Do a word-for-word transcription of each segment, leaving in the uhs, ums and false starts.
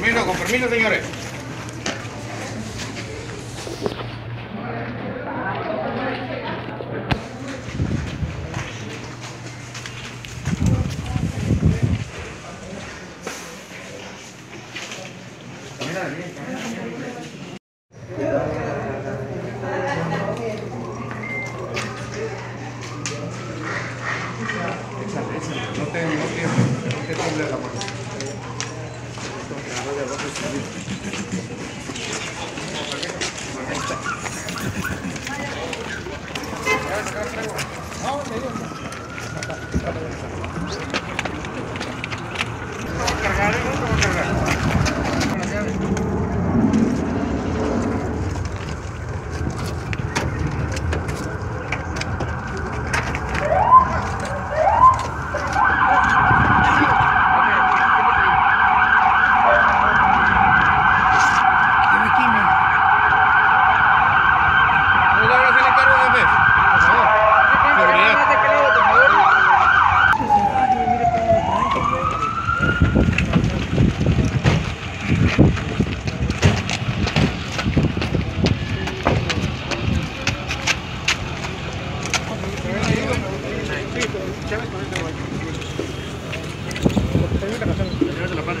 permiso, con permiso, señores. No te no te no te la mano.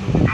Thank you.